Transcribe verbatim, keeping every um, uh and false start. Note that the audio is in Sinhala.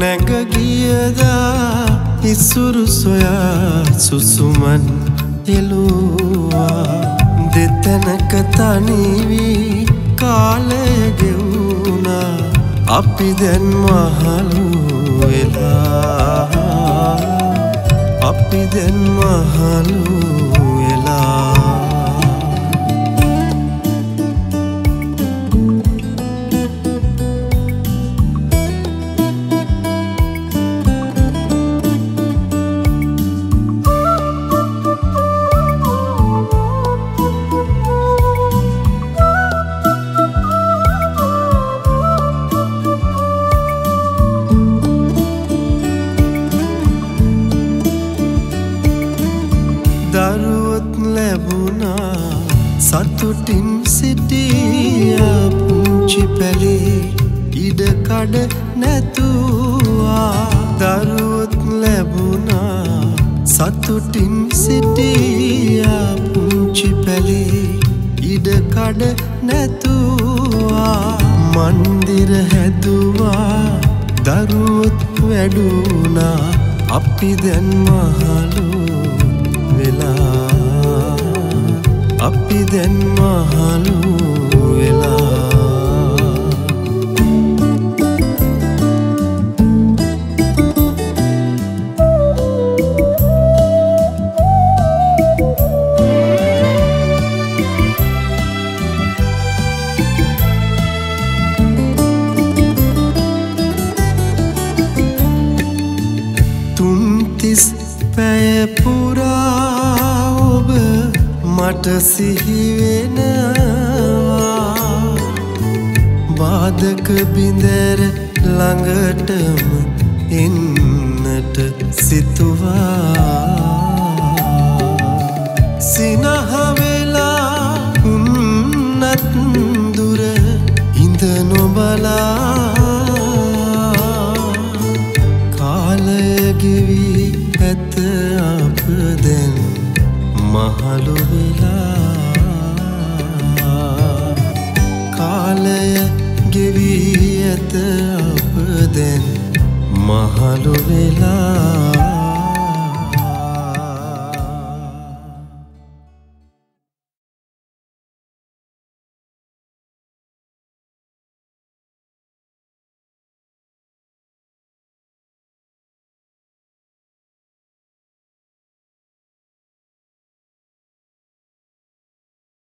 නැඟ ගියදා ඉසුරු සොයා සුසුමන් එළුවා දෙතනක තනි වී කාලය ගෙවුණා අපි දැන් මහලු වෙලා අපි දැන් මහලු සතුටින් සිටියා පුංචි පැලේ ඉඩ කඩ නැතුවා දරුවොත් ලැබුණා සතුටින් සිටියා පුංචි පැලේ ඉඩ කඩ නැතුවා මන්දිර හැදුවා දරුවොත් වැඩුණා අපි දැන් මහලු වෙලා අපි දැන් මහලු වෙලා තුන් තිස් පැය පුරා ඔබ මට සිහිවෙනවා බාධක බිඳර ළඟටම එන්නට සිතුවා සිනහ වෙලා උන්නත් දුර ඉඳ නොබලා කාලය ගෙවි ඇත අප දැන් මහලු වෙලා කාලය ගෙවී ඇත අප දැන් මහලු වෙලා